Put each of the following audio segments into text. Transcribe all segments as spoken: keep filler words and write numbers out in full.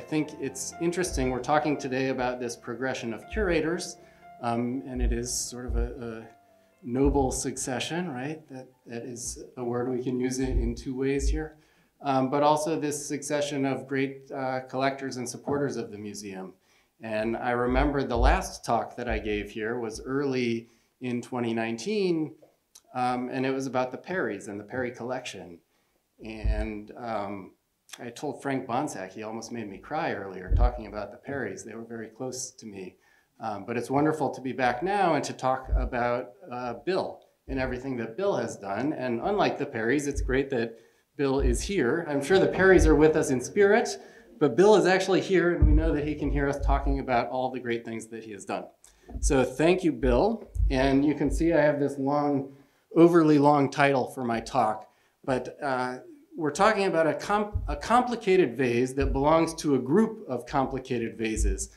I think it's interesting. We're talking today about this progression of curators, um, and it is sort of a, a noble succession, right? That, that is a word we can use it in two ways here. Um, but also this succession of great uh, collectors and supporters of the museum. And I remember the last talk that I gave here was early in twenty nineteen, um, and it was about the Perrys and the Perry collection. And um, I told Frank Bonsack, he almost made me cry earlier talking about the Perrys. They were very close to me. Um, but it's wonderful to be back now and to talk about uh, Bill and everything that Bill has done. And unlike the Perrys, it's great that Bill is here. I'm sure the Perrys are with us in spirit, but Bill is actually here, and we know that he can hear us talking about all the great things that he has done. So thank you, Bill. And you can see I have this long, overly long title for my talk, but uh, we're talking about a, com a complicated vase that belongs to a group of complicated vases.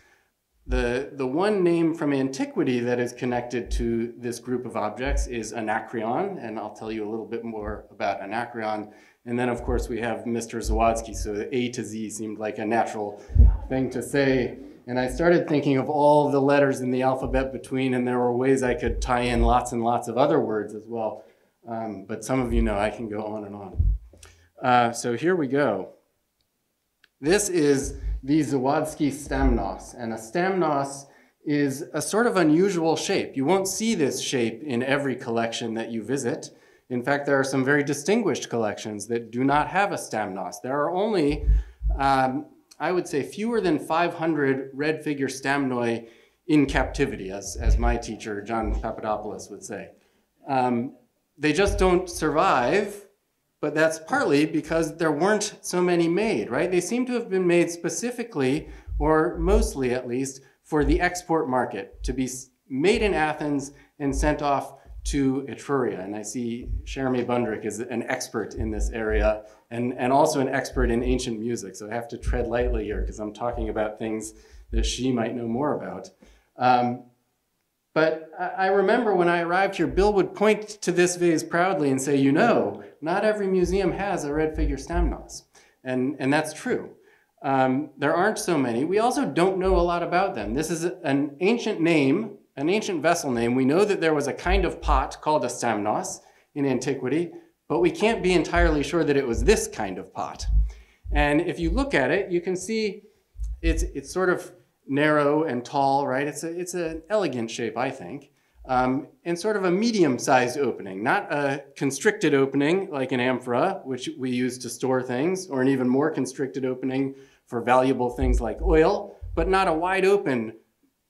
The, the one name from antiquity that is connected to this group of objects is Anacreon, and I'll tell you a little bit more about Anacreon. And then, of course, we have Mister Zewadski, so A to Z seemed like a natural thing to say. And I started thinking of all the letters in the alphabet between, and there were ways I could tie in lots and lots of other words as well. Um, but some of you know I can go on and on. Uh, so here we go. This is the Zewadski Stamnos, and a Stamnos is a sort of unusual shape. You won't see this shape in every collection that you visit. In fact, there are some very distinguished collections that do not have a Stamnos. There are only, um, I would say, fewer than five hundred red-figure stamnoi in captivity, as, as my teacher, John Papadopoulos, would say. Um, they just don't survive. But that's partly because there weren't so many made, right? They seem to have been made specifically, or mostly at least, for the export market, to be made in Athens and sent off to Etruria. And I see Shermy Bundrick is an expert in this area, and, and also an expert in ancient music. So I have to tread lightly here because I'm talking about things that she might know more about. Um, But I remember when I arrived here, Bill would point to this vase proudly and say, you know, not every museum has a red-figure Stamnos. And, and that's true. Um, there aren't so many. We also don't know a lot about them. This is an ancient name, an ancient vessel name. We know that there was a kind of pot called a Stamnos in antiquity, but we can't be entirely sure that it was this kind of pot. And if you look at it, you can see it's, it's sort of narrow and tall, right? It's, a, it's an elegant shape, I think, um, and sort of a medium-sized opening, not a constricted opening like an amphora, which we use to store things, or an even more constricted opening for valuable things like oil, but not a wide open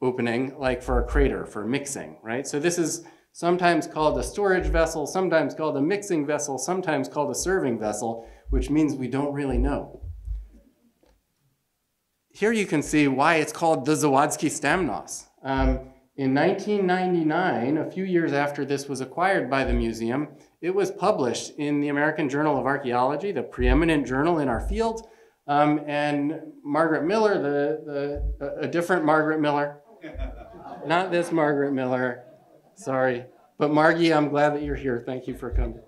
opening like for a crater, for mixing, right? So this is sometimes called a storage vessel, sometimes called a mixing vessel, sometimes called a serving vessel, which means we don't really know. Here you can see why it's called the Zewadski Stamnos. Um, in nineteen ninety-nine, a few years after this was acquired by the museum, it was published in the American Journal of Archaeology, the preeminent journal in our field. Um, and Margaret Miller, the, the, a different Margaret Miller, not this Margaret Miller, sorry. But Margie, I'm glad that you're here. Thank you for coming.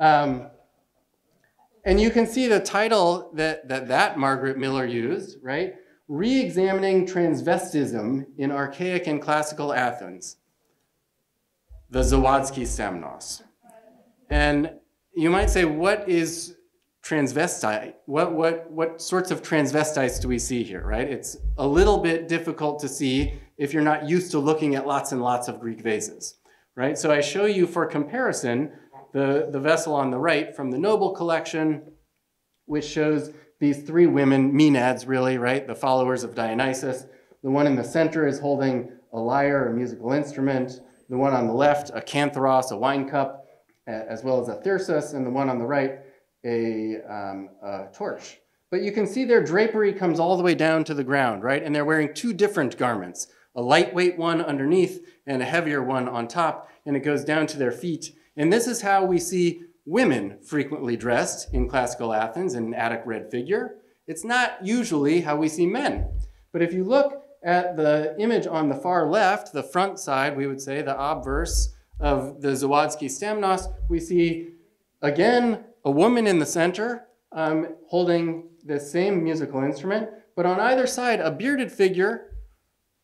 Um, And you can see the title that, that that Margaret Miller used, right? Re-examining transvestism in Archaic and Classical Athens, the Zewadski Stamnos. And you might say, what is transvestite? What, what, what sorts of transvestites do we see here, right? It's a little bit difficult to see if you're not used to looking at lots and lots of Greek vases, right? So I show you for comparison The, the vessel on the right from the Noble Collection, which shows these three women, Maenads really, right? The followers of Dionysus. The one in the center is holding a lyre, a musical instrument. The one on the left, a cantharos, a wine cup, as well as a thyrsus. And the one on the right, a, um, a torch. But you can see their drapery comes all the way down to the ground, right? And they're wearing two different garments, a lightweight one underneath and a heavier one on top. And it goes down to their feet. And this is how we see women frequently dressed in classical Athens in an Attic red figure. It's not usually how we see men. But if you look at the image on the far left, the front side, we would say, the obverse of the Zewadski Stamnos, we see, again, a woman in the center um, holding the same musical instrument, but on either side a bearded figure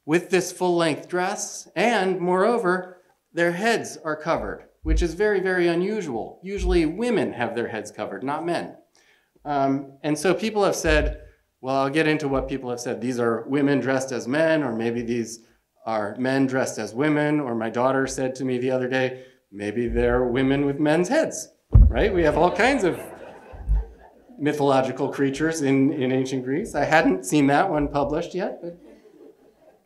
with this full-length dress, and moreover, their heads are covered, which is very, very unusual. Usually women have their heads covered, not men. Um, and so people have said, well, I'll get into what people have said. These are women dressed as men, or maybe these are men dressed as women, or my daughter said to me the other day, maybe they're women with men's heads, right? We have all kinds of mythological creatures in, in ancient Greece. I hadn't seen that one published yet, but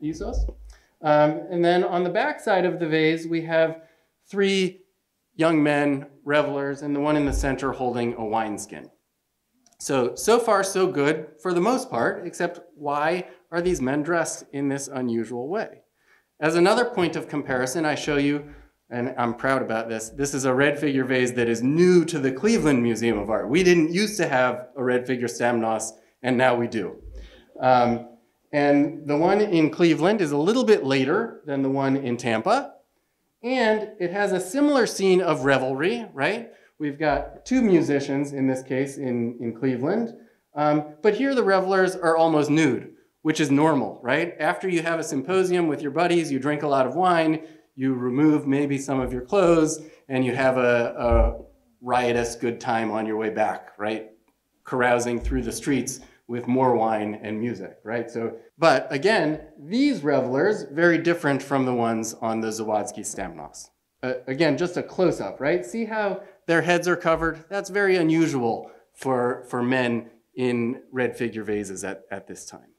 Isos. Um, and then on the back side of the vase, we have three young men, revelers, and the one in the center holding a wineskin. So, so far so good for the most part, except why are these men dressed in this unusual way? As another point of comparison, I show you, and I'm proud about this, this is a red figure vase that is new to the Cleveland Museum of Art. We didn't used to have a red figure Stamnos, and now we do. Um, and the one in Cleveland is a little bit later than the one in Tampa, and it has a similar scene of revelry, right? We've got two musicians in this case in, in Cleveland, um, but here the revelers are almost nude, which is normal, right? After you have a symposium with your buddies, you drink a lot of wine, you remove maybe some of your clothes, and you have a, a riotous good time on your way back, right? Carousing through the streets with more wine and music, right? So, but again, these revelers, very different from the ones on the Zewadski Stamnos. Uh, again, just a close-up, right? See how their heads are covered? That's very unusual for, for men in red figure vases at, at this time.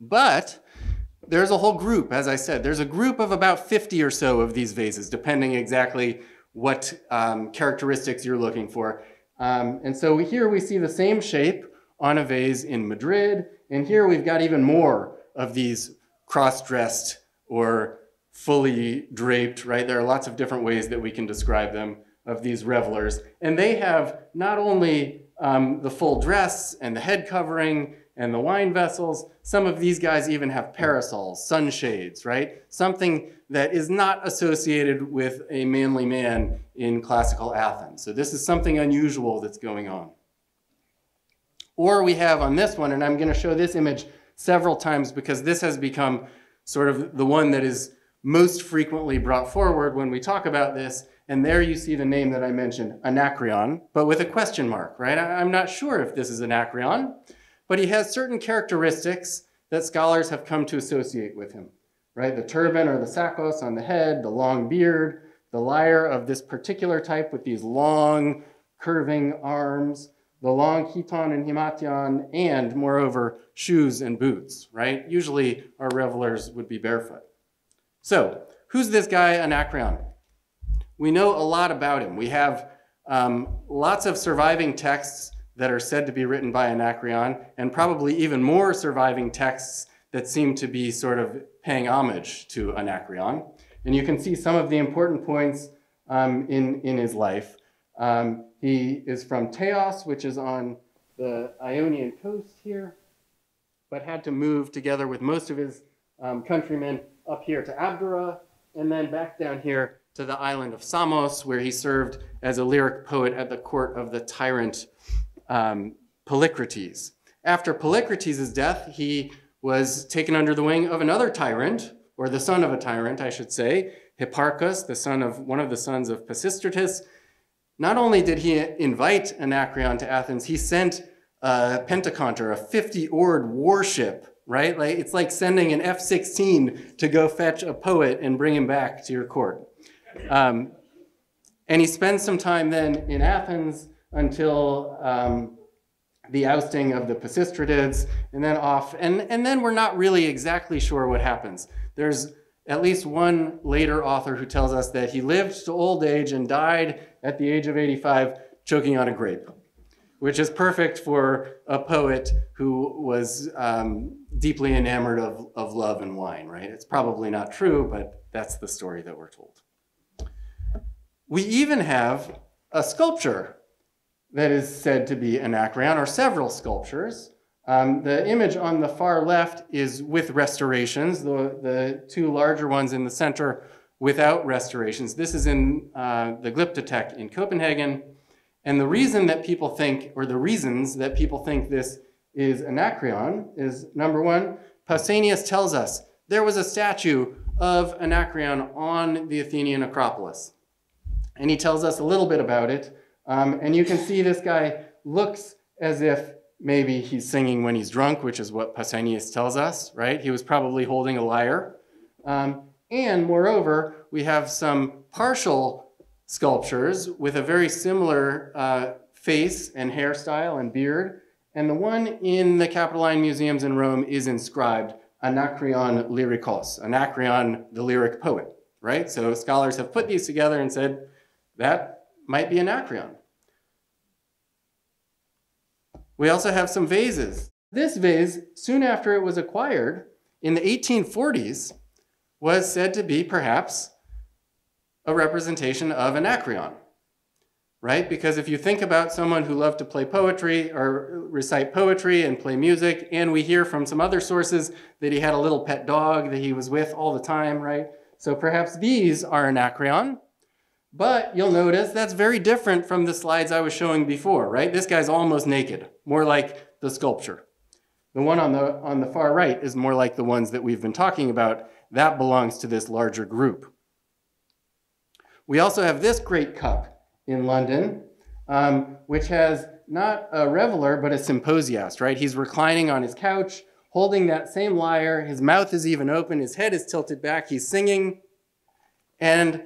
But there's a whole group, as I said, there's a group of about fifty or so of these vases, depending exactly what um, characteristics you're looking for. Um, and so here we see the same shape on a vase in Madrid, and here we've got even more of these cross-dressed or fully draped, right? There are lots of different ways that we can describe them, of these revelers, and they have not only um, the full dress and the head covering and the wine vessels, some of these guys even have parasols, sunshades, right? Something that is not associated with a manly man in classical Athens. So this is something unusual that's going on. Or we have on this one, and I'm gonna show this image several times because this has become sort of the one that is most frequently brought forward when we talk about this, and there you see the name that I mentioned, Anacreon, but with a question mark, right? I'm not sure if this is Anacreon, but he has certain characteristics that scholars have come to associate with him, right? The turban or the sakos on the head, the long beard, the lyre of this particular type with these long curving arms, the long chiton and himation, and moreover, shoes and boots, right? Usually our revelers would be barefoot. So who's this guy Anacreon? We know a lot about him. We have um, lots of surviving texts that are said to be written by Anacreon, and probably even more surviving texts that seem to be sort of paying homage to Anacreon. And you can see some of the important points um, in, in his life. Um, he is from Teos, which is on the Ionian coast here, but had to move together with most of his um, countrymen up here to Abdera, and then back down here to the island of Samos, where he served as a lyric poet at the court of the tyrant um, Polycrates. After Polycrates' death, he was taken under the wing of another tyrant, or the son of a tyrant, I should say, Hipparchus, the son of one of the sons of Pisistratus. Not only did he invite Anacreon to Athens, he sent a pentaconter, a fifty-oared warship, right? Like, it's like sending an F sixteen to go fetch a poet and bring him back to your court. Um, and he spends some time then in Athens until um, the ousting of the Pisistratids, and then off. And, and then we're not really exactly sure what happens. There's at least one later author who tells us that he lived to old age and died at the age of eighty-five choking on a grape, which is perfect for a poet who was um, deeply enamored of, of love and wine, right? It's probably not true, but that's the story that we're told. We even have a sculpture that is said to be Anacreon, or several sculptures. Um, the image on the far left is with restorations, the, the two larger ones in the center without restorations. This is in uh, the Glyptotek in Copenhagen. And the reason that people think, or the reasons that people think this is Anacreon, is number one. Pausanias tells us there was a statue of Anacreon on the Athenian Acropolis. And he tells us a little bit about it. Um, and you can see this guy looks as if maybe he's singing when he's drunk, which is what Pausanias tells us, right? He was probably holding a lyre. Um, and moreover, we have some partial sculptures with a very similar uh, face and hairstyle and beard. And the one in the Capitoline Museums in Rome is inscribed Anacreon Lyricos, Anacreon the lyric poet, right? So scholars have put these together and said, that might be Anacreon. We also have some vases. This vase, soon after it was acquired in the eighteen forties, was said to be perhaps a representation of Anacreon, right? Because if you think about someone who loved to play poetry or recite poetry and play music, and we hear from some other sources that he had a little pet dog that he was with all the time, right? So perhaps these are Anacreon. But you'll notice that's very different from the slides I was showing before, right? This guy's almost naked, more like the sculpture. The one on the, on the far right is more like the ones that we've been talking about. That belongs to this larger group. We also have this great cup in London, um, which has not a reveler, but a symposiast, right? He's reclining on his couch, holding that same lyre. His mouth is even open. His head is tilted back. He's singing. And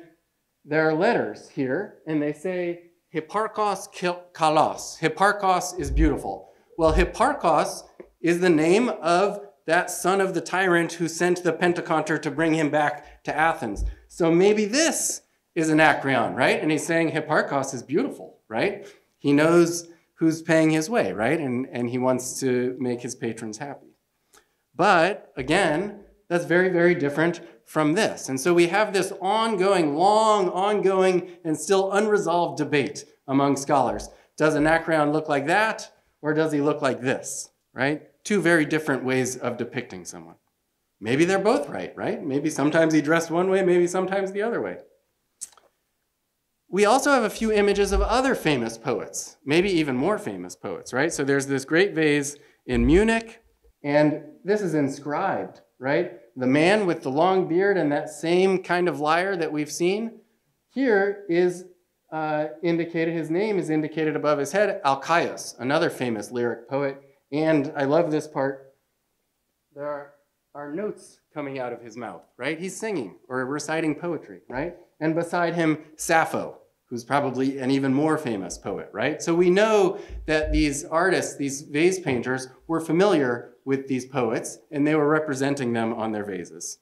there are letters here, and they say, Hipparchus Kalos. Hipparchus is beautiful. Well, Hipparchus is the name of that son of the tyrant who sent the pentaconter to bring him back to Athens. So maybe this is Anacreon, right? And he's saying Hipparchus is beautiful, right? He knows who's paying his way, right? And, and he wants to make his patrons happy. But again, that's very, very different from this. And so we have this ongoing, long, ongoing, and still unresolved debate among scholars. Does Anacreon look like that, or does he look like this, right? Two very different ways of depicting someone. Maybe they're both right, right? Maybe sometimes he dressed one way, maybe sometimes the other way. We also have a few images of other famous poets, maybe even more famous poets, right? So there's this great vase in Munich, and this is inscribed, right? The man with the long beard and that same kind of lyre that we've seen here is uh, indicated, his name is indicated above his head, Alcaeus, another famous lyric poet. And I love this part. There are, are notes coming out of his mouth, right? He's singing or reciting poetry, right? And beside him, Sappho, who's probably an even more famous poet, right? So we know that these artists, these vase painters, were familiar with these poets, and they were representing them on their vases.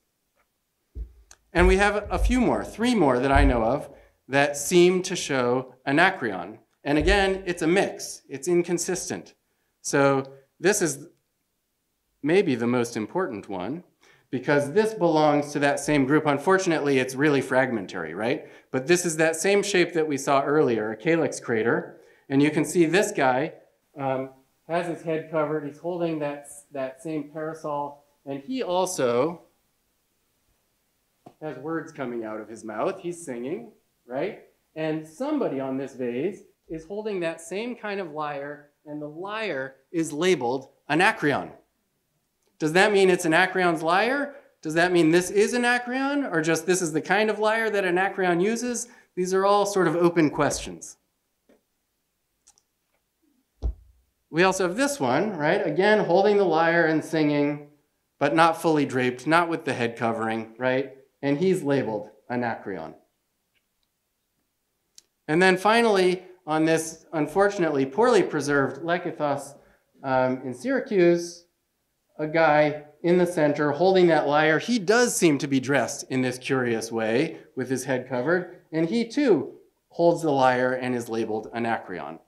And we have a few more, three more that I know of, that seem to show Anacreon. And again, it's a mix, it's inconsistent. So this is maybe the most important one, because this belongs to that same group. Unfortunately, it's really fragmentary, right? But this is that same shape that we saw earlier, a calyx crater. And you can see this guy, um, has his head covered, he's holding that, that same parasol, and he also has words coming out of his mouth, he's singing, right? And somebody on this vase is holding that same kind of lyre, and the lyre is labeled Anacreon. Does that mean it's Anacreon's lyre? Does that mean this is Anacreon, or just this is the kind of lyre that Anacreon uses? These are all sort of open questions. We also have this one, right? Again, holding the lyre and singing, but not fully draped, not with the head covering, right? And he's labeled Anacreon. And then finally, on this unfortunately poorly preserved Lekythos um, in Syracuse, a guy in the center holding that lyre. He does seem to be dressed in this curious way with his head covered, and he too holds the lyre and is labeled Anacreon.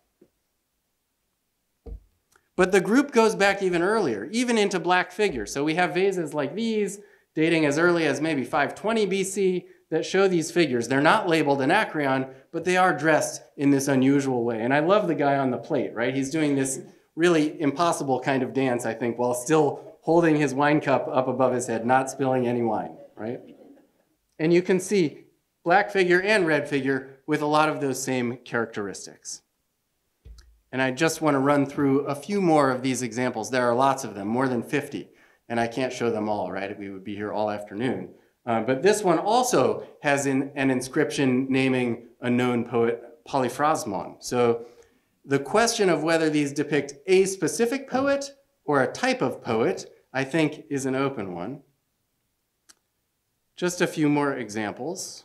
But the group goes back even earlier, even into black figure. So we have vases like these, dating as early as maybe five twenty B C, that show these figures. They're not labeled Anacreon, but they are dressed in this unusual way. And I love the guy on the plate, right? He's doing this really impossible kind of dance, I think, while still holding his wine cup up above his head, not spilling any wine, right? And you can see black figure and red figure with a lot of those same characteristics. And I just want to run through a few more of these examples. There are lots of them, more than fifty, and I can't show them all, right? We would be here all afternoon. Uh, but this one also has in, an inscription naming a known poet, Polyphrasmon. So the question of whether these depict a specific poet or a type of poet, I think, is an open one. Just a few more examples.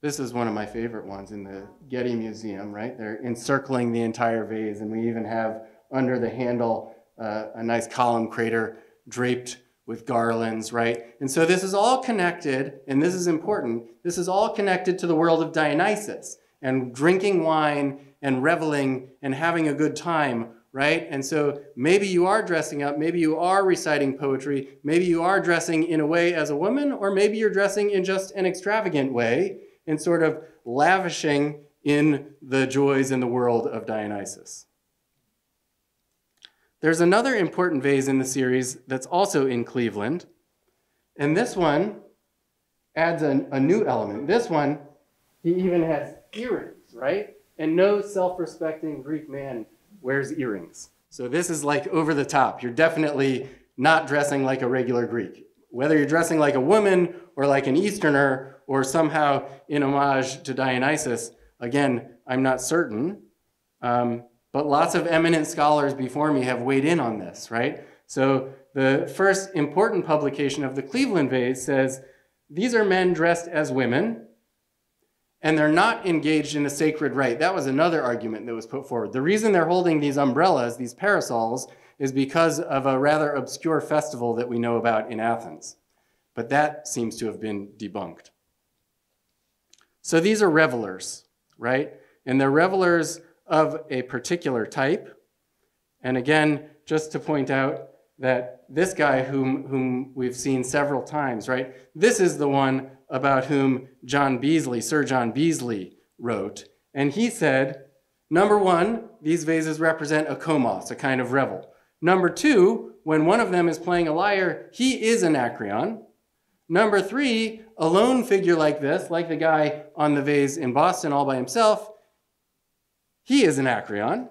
This is one of my favorite ones in the Getty Museum, right? They're encircling the entire vase, and we even have under the handle uh, a nice column crater draped with garlands, right? And so this is all connected, and this is important, this is all connected to the world of Dionysus and drinking wine and reveling and having a good time, right? And so maybe you are dressing up, maybe you are reciting poetry, maybe you are dressing in a way as a woman, or maybe you're dressing in just an extravagant way and sort of lavishing in the joys in the world of Dionysus. There's another important vase in the series that's also in Cleveland, and this one adds an, a new element. This one, he even has earrings, right? And no self-respecting Greek man wears earrings. So this is like over the top. You're definitely not dressing like a regular Greek. Whether you're dressing like a woman or like an Easterner or somehow in homage to Dionysus, again, I'm not certain. Um, But lots of eminent scholars before me have weighed in on this, right? So the first important publication of the Cleveland vase says, these are men dressed as women, and they're not engaged in a sacred rite. That was another argument that was put forward. The reason they're holding these umbrellas, these parasols, is because of a rather obscure festival that we know about in Athens. But that seems to have been debunked. So these are revelers, right? And they're revelers of a particular type. And again, just to point out that this guy whom, whom we've seen several times, right? This is the one about whom John Beazley, Sir John Beazley wrote. And he said, number one, these vases represent a komos, a kind of revel. Number two, when one of them is playing a lyre, he is an Anacreon. Number three, a lone figure like this, like the guy on the vase in Boston all by himself, he is an Anacreon.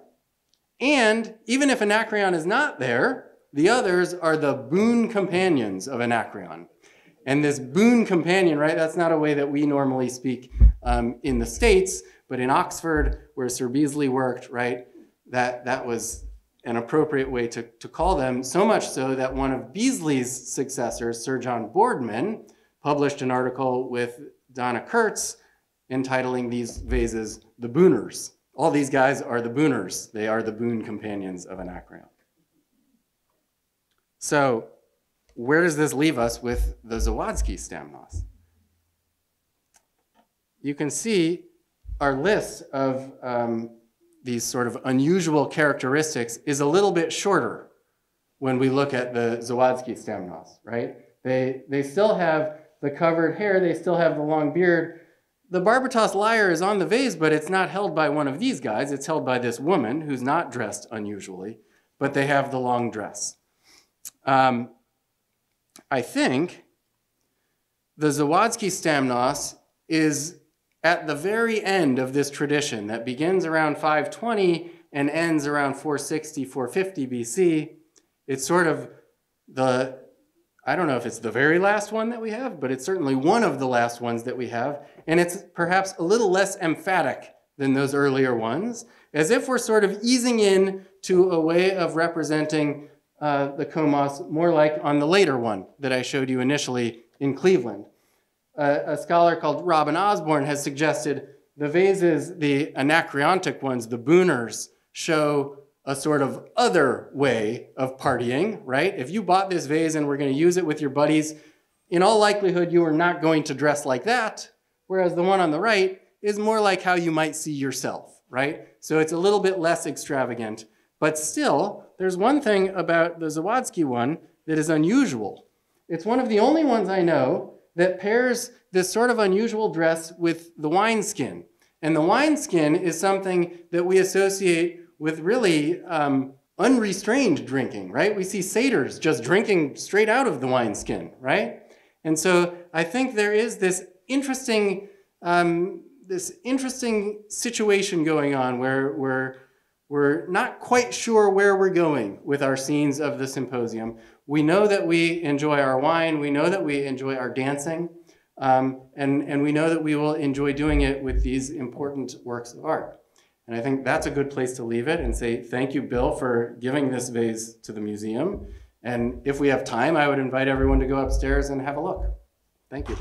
And even if an Anacreon is not there, the others are the boon companions of an Anacreon. And this boon companion, right, that's not a way that we normally speak um, in the States, but in Oxford, where Sir Beazley worked, right, that, that was an appropriate way to, to call them, so much so that one of Beazley's successors, Sir John Boardman, published an article with Donna Kurtz entitling these vases the booners. All these guys are the booners. They are the boon companions of Anacreon. So where does this leave us with the Zewadski Stamnos? You can see our list of um, these sort of unusual characteristics is a little bit shorter when we look at the Zewadski Stamnos, right? They, they still have the covered hair. They still have the long beard. The Barbatos lyre is on the vase, but it's not held by one of these guys. It's held by this woman who's not dressed unusually, but they have the long dress. Um, I think the Zewadski Stamnos is at the very end of this tradition that begins around five twenty and ends around four sixty, four fifty B C. It's sort of the, I don't know if it's the very last one that we have, but it's certainly one of the last ones that we have. And it's perhaps a little less emphatic than those earlier ones, as if we're sort of easing in to a way of representing uh, the komos more like on the later one that I showed you initially in Cleveland. Uh, a scholar called Robin Osborne has suggested the vases, the Anacreontic ones, the booners, show a sort of other way of partying, right? If you bought this vase and were going to use it with your buddies, in all likelihood, you are not going to dress like that, whereas the one on the right is more like how you might see yourself, right? So it's a little bit less extravagant, but still, there's one thing about the Zewadski one that is unusual. It's one of the only ones I know that pairs this sort of unusual dress with the wineskin. And the wineskin is something that we associate with really um, unrestrained drinking, right? We see satyrs just drinking straight out of the wineskin, right? And so I think there is this interesting um, this interesting situation going on where we're, we're not quite sure where we're going with our scenes of the symposium. We know that we enjoy our wine, we know that we enjoy our dancing, um, and, and we know that we will enjoy doing it with these important works of art. And I think that's a good place to leave it and say thank you, Bill, for giving this vase to the museum. And if we have time, I would invite everyone to go upstairs and have a look. Thank you.